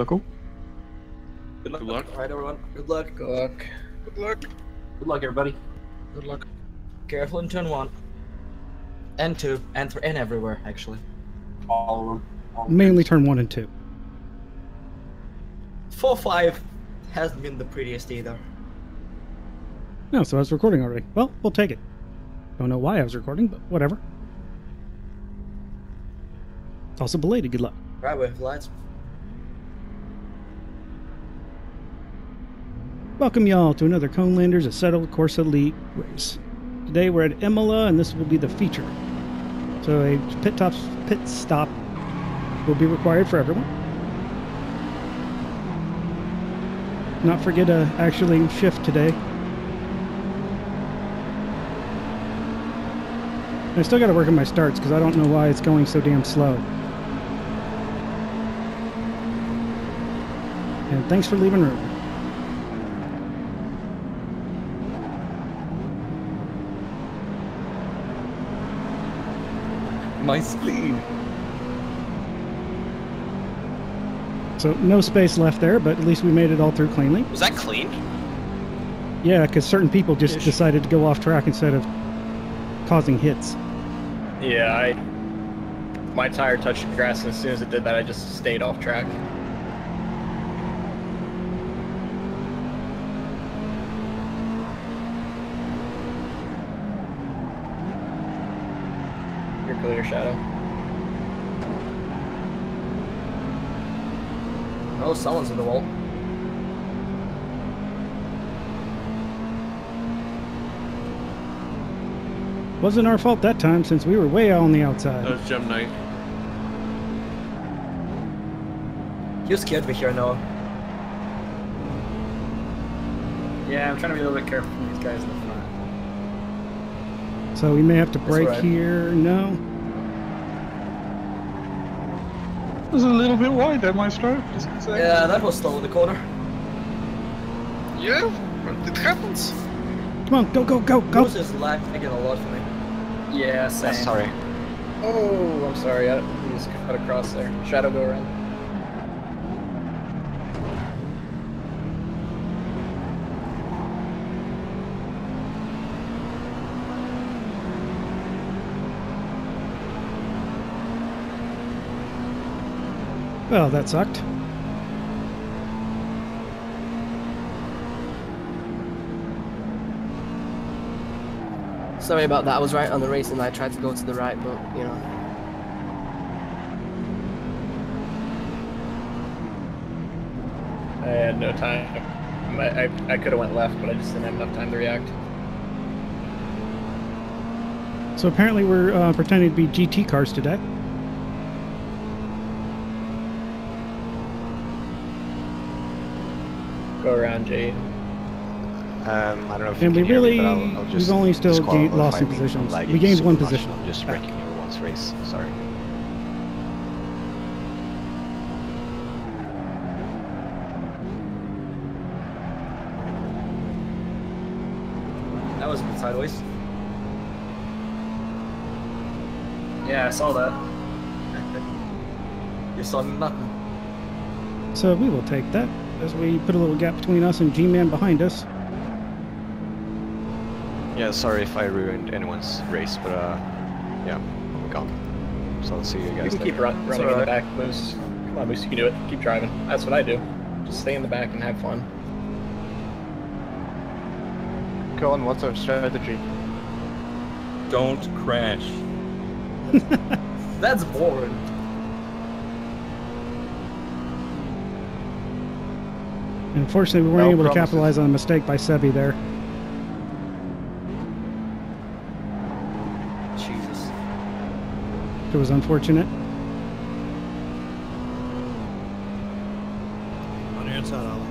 local. Good luck. Good luck. Alright, everyone. Good luck. Good luck. Good luck. Good luck, everybody. Good luck. Careful in turn 1. And 2. And 3. And everywhere, actually. All of them. All mainly turn 1 and 2. 4-5 hasn't been the prettiest either. No, so I was recording already. Well, we'll take it. Don't know why I was recording, but whatever. It's also belated. Good luck. Right way, lights. Welcome y'all to another Conelanders Assetto Corsa League race. Today we're at Imola, and this will be the feature. So a pit stop will be required for everyone. Not forget to actually shift today. I still got to work on my starts because I don't know why it's going so damn slow. And thanks for leaving room. My spleen. So no space left there, but at least we made it all through cleanly. Was that clean? Yeah, because certain people just decided to go off track instead of causing hits. Yeah, my tire touched the grass, and as soon as it did that, I just stayed off track. Clear, Shadow. Oh, someone's in the wall. Wasn't our fault that time since we were way out on the outside. That was JEMknight. You scared me here, Noah. Yeah, I'm trying to be a little bit careful from these guys in the front. So we may have to brake here. No. It was a little bit wide there, Maestro. Yeah, that was slow in the corner. Yeah, it happens. Come on, go, go, go, go! It was just lagging a lot for me. Yeah, same. Oh, sorry. Oh, I'm sorry. I just cut across there. Shadow, go around. Well, that sucked. Sorry about that. I was right on the race and I tried to go to the right, but, you know. I had no time. I could have went left, but I just didn't have enough time to react. So apparently we're pretending to be GT cars today. Go around, Jade. I don't know if and you can really, hear me, but we've only still lost in positions. We gained one position. I'm just wrecking everyone's race. Sorry. That was a bit sideways. Yeah, I saw that. You saw nothing. So we will take that, as we put a little gap between us and G-Man behind us. Yeah, sorry if I ruined anyone's race, but yeah, I'm gone. So I'll see you guys later. You can keep running in the back, Moose. Come on, Moose, you can do it. Keep driving. That's what I do. Just stay in the back and have fun. Colin, what's our strategy? Don't crash. That's boring. Unfortunately, we weren't able to capitalize on a mistake by Sebbi there. Jesus. It was unfortunate. On your inside, Ollie.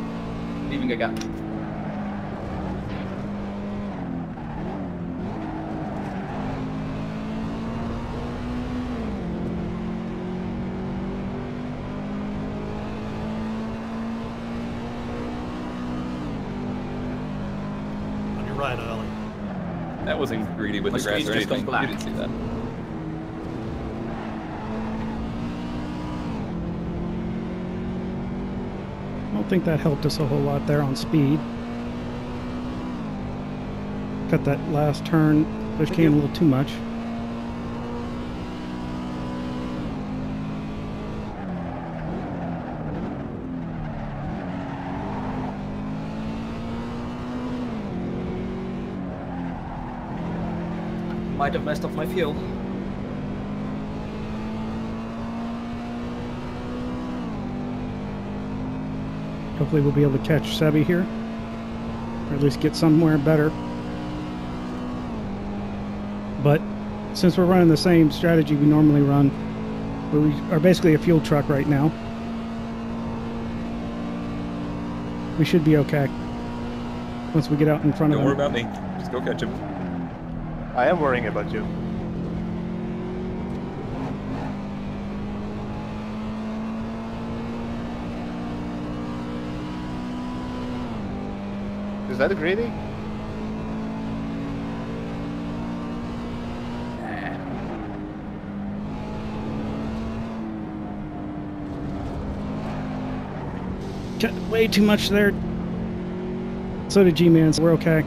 Leaving a gap. I wasn't greedy with the grass or anything, but you didn't see that. don't think that helped us a whole lot there on speed. Cut that last turn, push came a little too much. Might have messed up my fuel. Hopefully we'll be able to catch Sebbi here, or at least get somewhere better. But since we're running the same strategy we normally run, we are basically a fuel truck right now. We should be okay once we get out in front of them. Don't worry about me. Just go catch him. I am worrying about you. Is that a greedy? Cut way too much there. So did G-Man, so we're okay.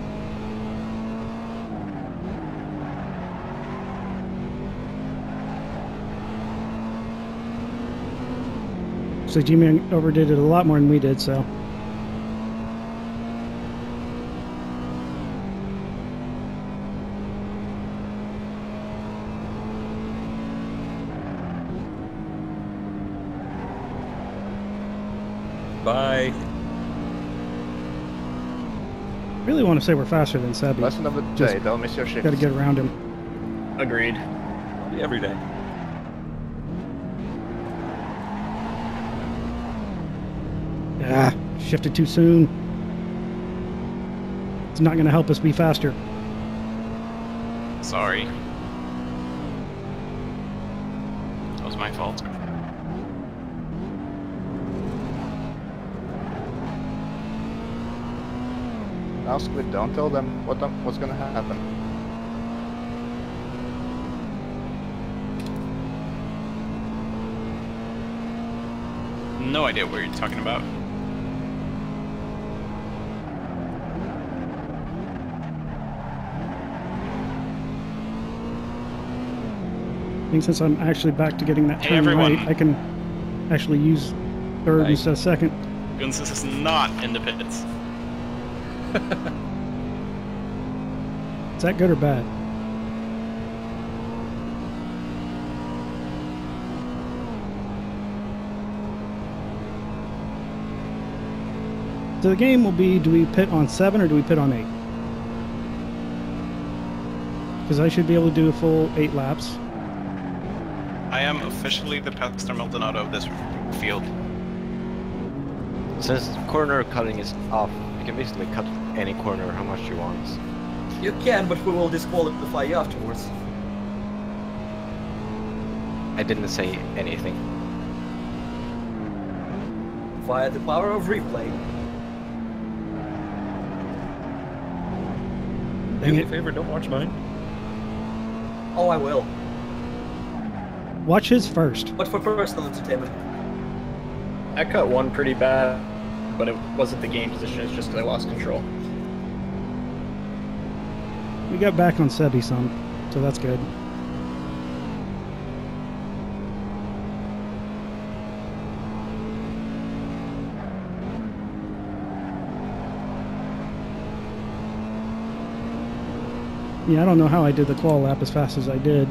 So G-Man overdid it a lot more than we did, so. Bye. Really want to say we're faster than Sebbi. Lesson of the day, don't miss your shit. Gotta get around him. Agreed. Every day. Ah, shifted too soon. It's not going to help us be faster. Sorry. That was my fault. Now, Squid, don't tell them what's going to happen. No idea what you're talking about. I think since I'm actually back to getting that turn right, I can actually use third instead of second. Gunciz is not in the pits. Is that good or bad? So the game will be, do we pit on 7 or do we pit on 8? Because I should be able to do a full 8 laps. I am officially the Pastor Maldonado of this field. Since corner cutting is off, you can basically cut any corner how much you want. You can, but we will disqualify you afterwards. I didn't say anything. Via the power of replay. Do me a favor, don't watch mine. Oh, I will. Watch his first. But for personal entertainment. I cut one pretty bad, but it wasn't the game position, it's just because I lost control. We got back on Sebbi some, so that's good. Yeah, I don't know how I did the qual lap as fast as I did.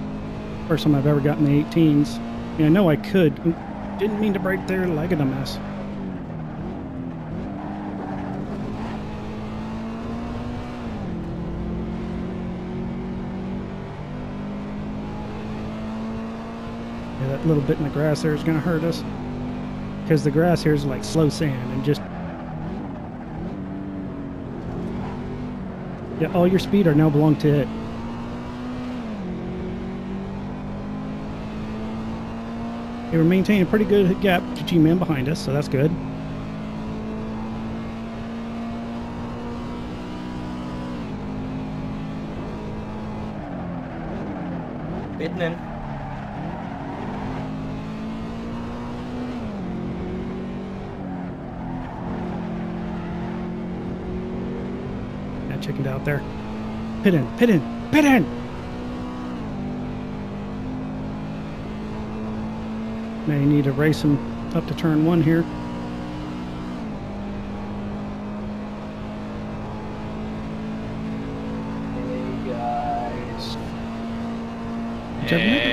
First time I've ever gotten the 18s. And I know I could. Didn't mean to break their leg in a mess. Yeah, that little bit in the grass there is going to hurt us. Because the grass here is like slow sand and just... Yeah, all your speed are now belong to it. They were maintaining a pretty good gap to G-Man behind us, so that's good. Bitten in. chickened out there. Pit in, pit in, pit in! Now you need to race him up to turn one here. Hey.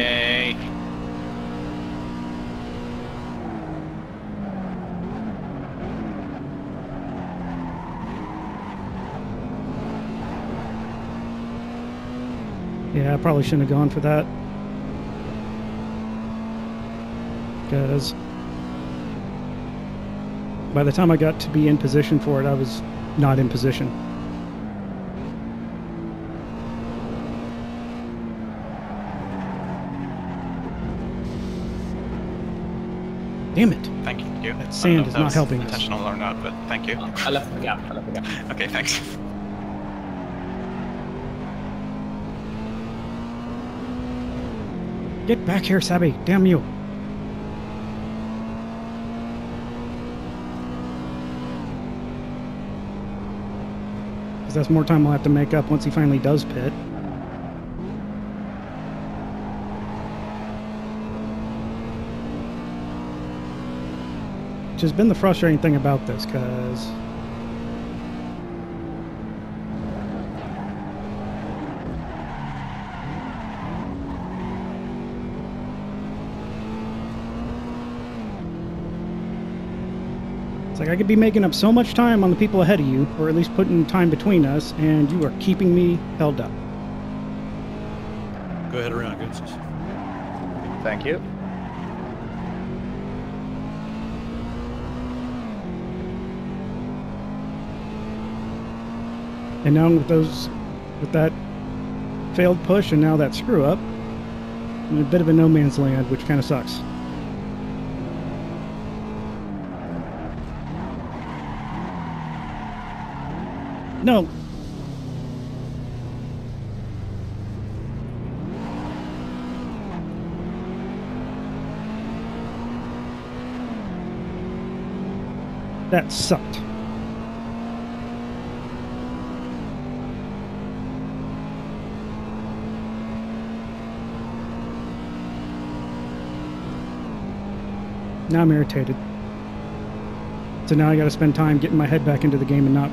Yeah, I probably shouldn't have gone for that, because by the time I got to be in position for it, I was not in position. Damn it. Thank you. That sand is not helping us. Intentional or not, but thank you. I left the gap. I left the gap. Okay, thanks. Get back here, Sebbi. Damn you. Because that's more time we'll have to make up once he finally does pit. Which has been the frustrating thing about this, because it's like I could be making up so much time on the people ahead of you, or at least putting time between us, and you are keeping me held up. Go ahead around, gunciz. Thank you. And now with that failed push and now that screw up, I'm in a bit of a no man's land, which kind of sucks. No. That sucked. Now I'm irritated. So now I gotta spend time getting my head back into the game and not.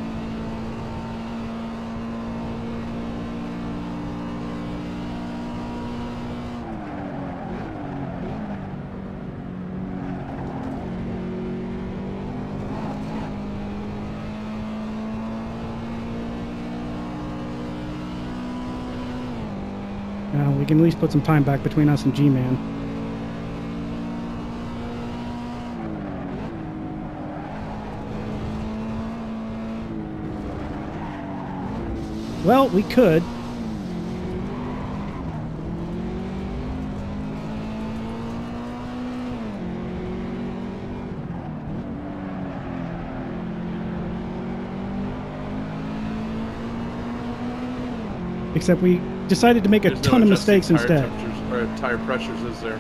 Now we can at least put some time back between us and G-Man. Well, we could. Except we decided to make a ton of mistakes instead. Tire pressures is there.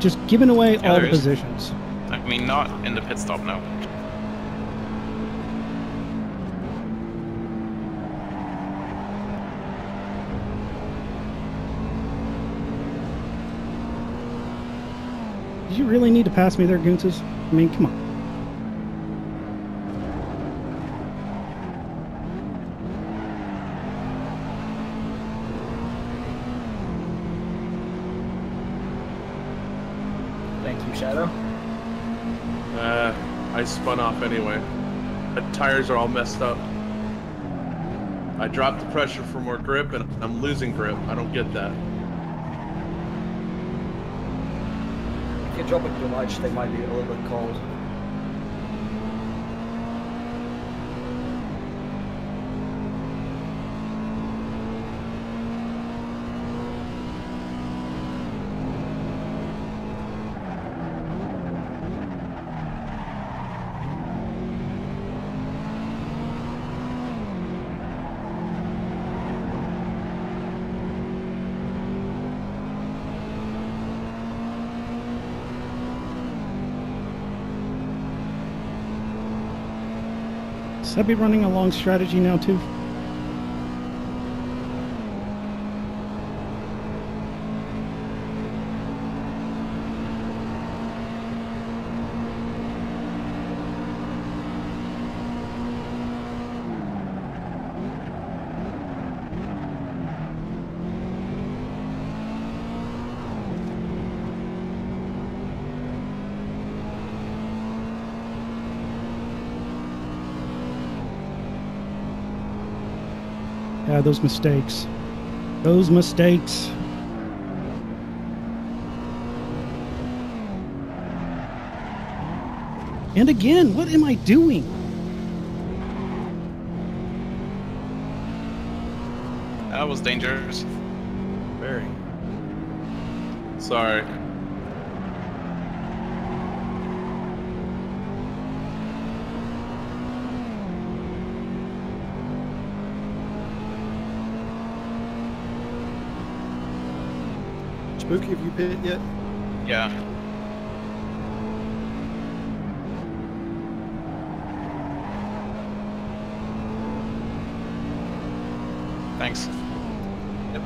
Just giving away all the positions. I mean, not in the pit stop now. Did you really need to pass me there, gunciz? I mean, come on. Thank you, Shadow. I spun off anyway. The tires are all messed up. I dropped the pressure for more grip, and I'm losing grip. I don't get that. If you drop it too much, they might be a little bit cold. Sebbi running a long strategy now too? Yeah, those mistakes. Those mistakes. And again, what am I doing? That was dangerous. Very. Sorry. Spooky, have you pit yet? Yeah. Thanks. Yep.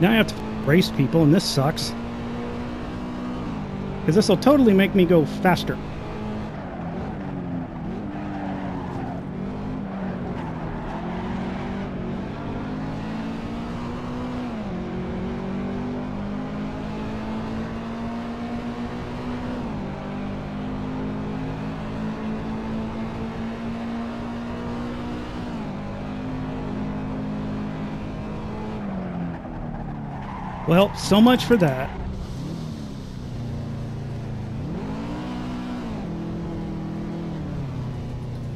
Now I have to race people, and this sucks because this will totally make me go faster. Well, so much for that.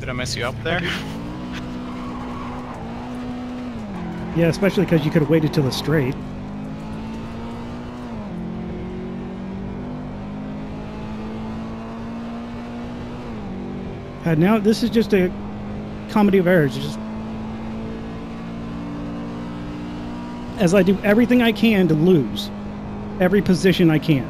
Did I mess you up there? Yeah, especially because you could have waited till the straight. And now this is just a comedy of errors. It's just, as I do everything I can to lose every position I can.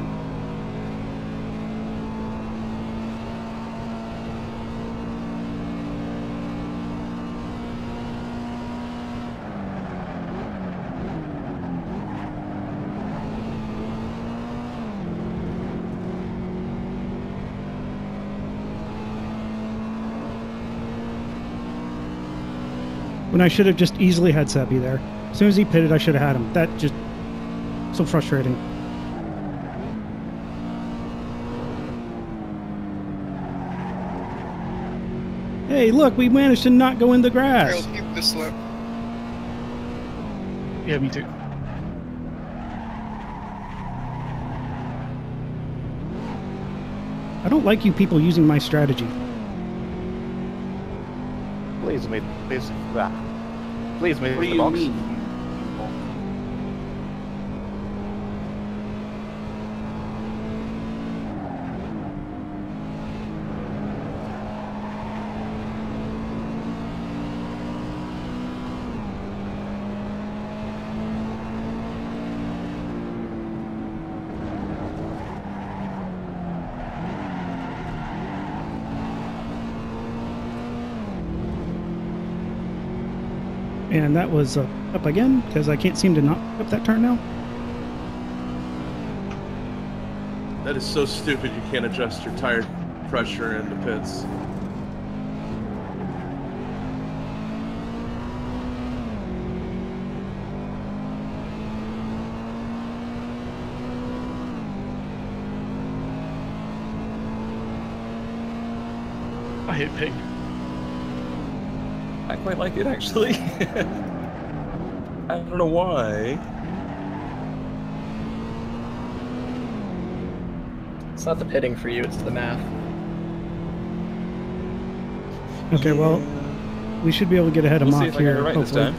When I should have just easily had Sebbi there. As soon as he pitted, I should have had him. That just... so frustrating. Hey, look, we managed to not go in the grass. I'll keep this lap. Yeah, me too. I don't like you people using my strategy. Please, mate. Please. Please, mate. What do you mean? And that was up again, because I can't seem to not up that turn now. That is so stupid you can't adjust your tire pressure in the pits. I hit pig. I quite like it, actually. I don't know why. It's not the pitting for you, it's the math. Okay, well, we should be able to get ahead of Mach here, hopefully.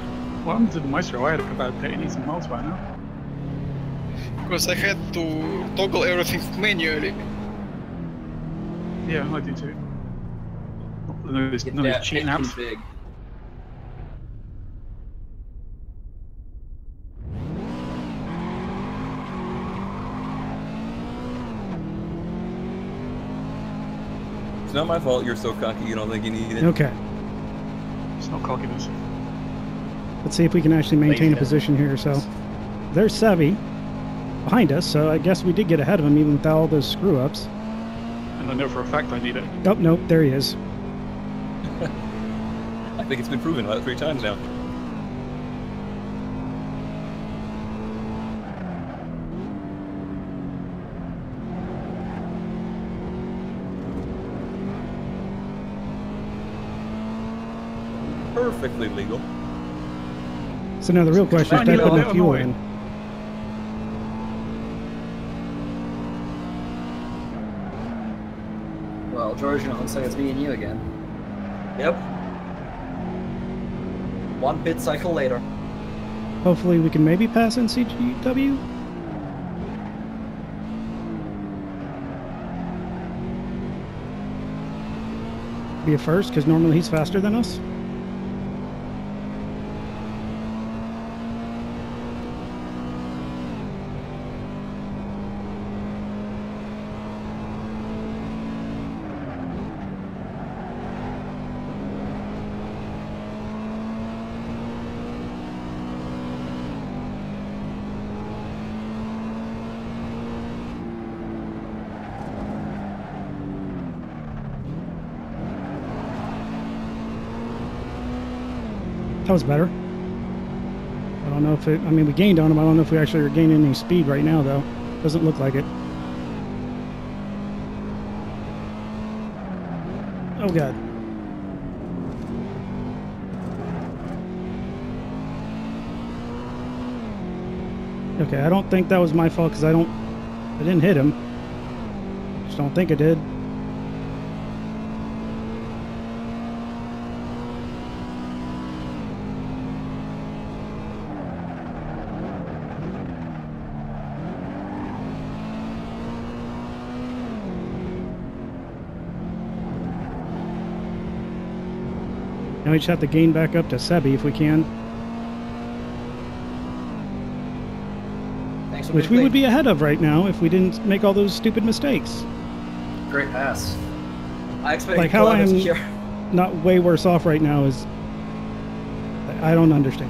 What happened to the Maestro? I had about 80 miles by now. Because I had to toggle everything manually. Yeah, I do too. Nobody's cheating out. Big. It's not my fault you're so cocky you don't think you need it. Okay. It's no cockiness. Let's see if we can actually maintain a position here. So there's Sebbi behind us, so I guess we did get ahead of him even without all those screw-ups. And I know for a fact I need it. Oh, nope, there he is. I think it's been proven about 3 times now. Perfectly legal. So now the real question is, that putting fuel in. Well, Georgin, it looks like it's me and you again. Yep. 1 bit cycle later. Hopefully we can maybe pass in CGW? Be a first, because normally he's faster than us. That was better. I don't know if it, I mean, we gained on him. I don't know if we actually are gaining any speed right now, though. Doesn't look like it. Oh, God. Okay, I don't think that was my fault because I didn't hit him. Just don't think I did. We just have to gain back up to Sebbi if we can. Which we would be ahead of right now if we didn't make all those stupid mistakes. Great pass. I expect like how I'm not way worse off right now is I don't understand.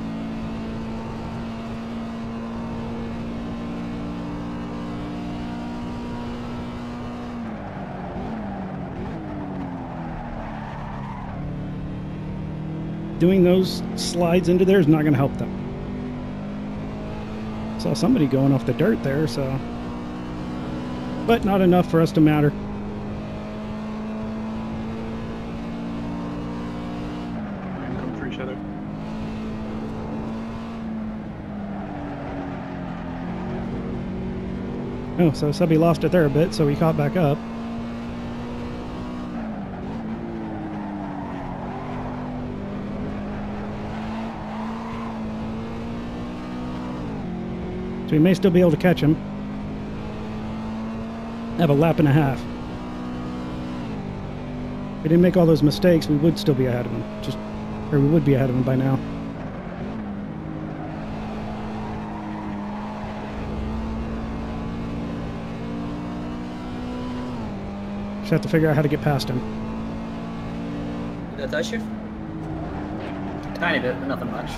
Doing those slides into there is not going to help them. Saw somebody going off the dirt there, so... But not enough for us to matter. I'm coming for each other. Oh, so Sebbi lost it there a bit, so he caught back up. We may still be able to catch him. Have a lap and a half. If we didn't make all those mistakes, we would still be ahead of him. Or we would be ahead of him by now. Just have to figure out how to get past him. Did that touch you? Tiny bit, but nothing much.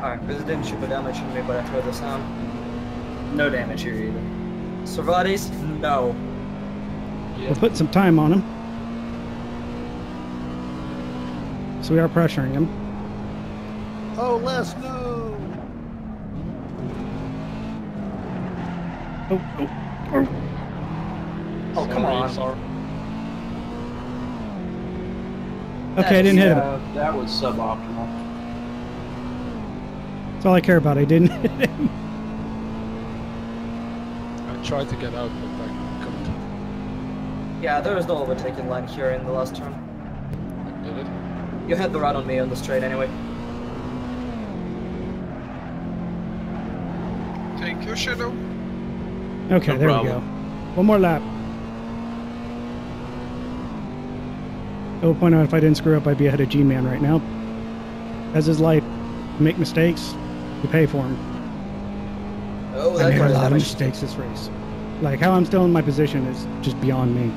Alright, because it didn't shoot the damage on me, but I throw this out. No damage here either. Servatis? No. Yeah. We're putting some time on him. So we are pressuring him. Oh, Les, no! Oh, come on. Sorry. Okay, I didn't hit him. That was suboptimal. That's all I care about. I didn't hit him. I tried to get out, but I couldn't. Yeah, there was no overtaking line here in the last turn. I did it. You had the run on me on the straight anyway. Thank you, Shadow. Okay, no there problem. We go. One more lap. I will point out if I didn't screw up, I'd be ahead of G-Man right now. As his life, you make mistakes, you pay for them. Oh, that's I made a lot of mistakes this race. Like, how I'm still in my position is just beyond me.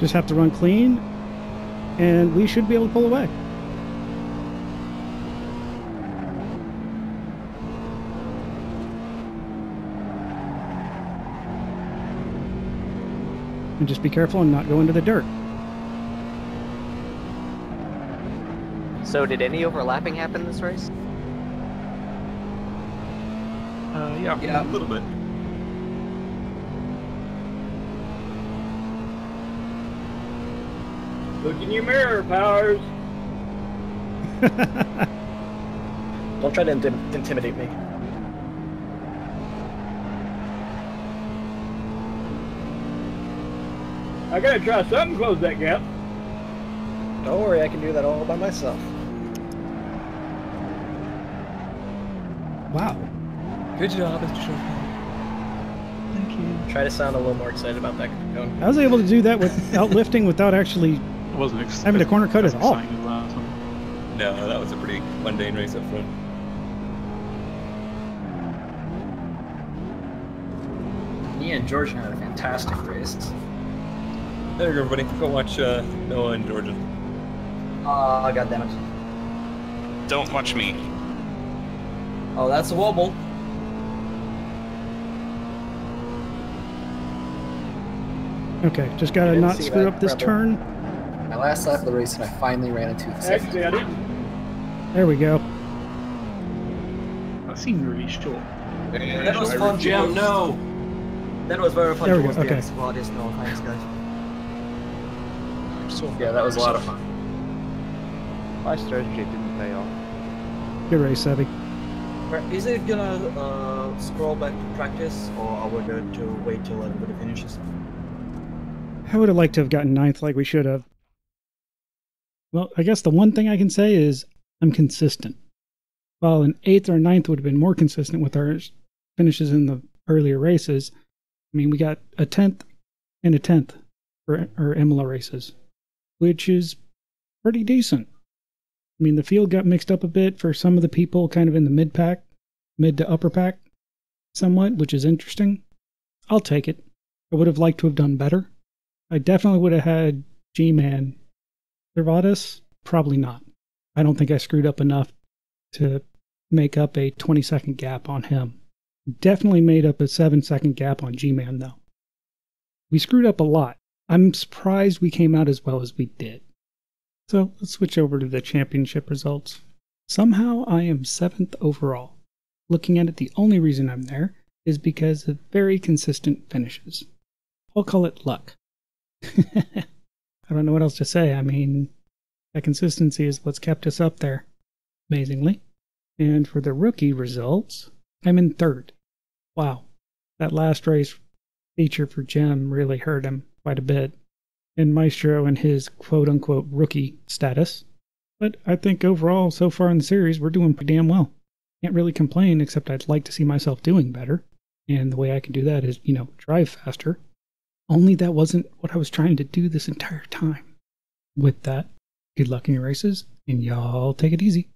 Just have to run clean, and we should be able to pull away. And just be careful and not go into the dirt. So did any overlapping happen this race? Yeah, a little bit. Look in your mirror, Powers! Don't try to intimidate me. I gotta try something to close that gap. Don't worry, I can do that all by myself. Wow. Good job, Mr. Short. Thank you. Try to sound a little more excited about that cone. I was able to do that without lifting, without actually... I wasn't having to corner cut at all. No, that was a pretty mundane race up front. Me and Georgin had a fantastic race. There you go, everybody. Go watch Noah and Georgin. Aw, goddammit. Don't watch me. Oh, that's a wobble. Okay, just gotta not screw up this turn. My last lap of the race, and I finally ran into the second. There we go. That seemed really short. That was fun, Jam. No, that was very fun. There we go. Okay. Thanks, guys. Yeah, that was a lot of fun. My strategy didn't pay off. Good race, Sebbi. Is it gonna scroll back to practice, or are we going to wait till everybody finishes? I would have liked to have gotten ninth like we should have. Well, I guess the one thing I can say is I'm consistent. While an 8th or 9th would have been more consistent with our finishes in the earlier races, I mean, we got a 10th and a 10th for our Imola races, which is pretty decent. I mean, the field got mixed up a bit for some of the people kind of in the mid-pack, mid to upper pack somewhat, which is interesting. I'll take it. I would have liked to have done better. I definitely would have had G-Man. Servatis? Probably not. I don't think I screwed up enough to make up a 20-second gap on him. Definitely made up a 7-second gap on G-Man, though. We screwed up a lot. I'm surprised we came out as well as we did. So, let's switch over to the championship results. Somehow, I am 7th overall. Looking at it, the only reason I'm there is because of very consistent finishes. I'll call it luck. I don't know what else to say. I mean, that consistency is what's kept us up there, amazingly. And for the rookie results, I'm in 3rd. Wow. That last race feature for JEM really hurt him quite a bit. And Maestro and his quote-unquote rookie status. But I think overall, so far in the series, we're doing pretty damn well. Can't really complain, except I'd like to see myself doing better. And the way I can do that is, you know, drive faster. Only that wasn't what I was trying to do this entire time. With that, good luck in your races, and y'all take it easy.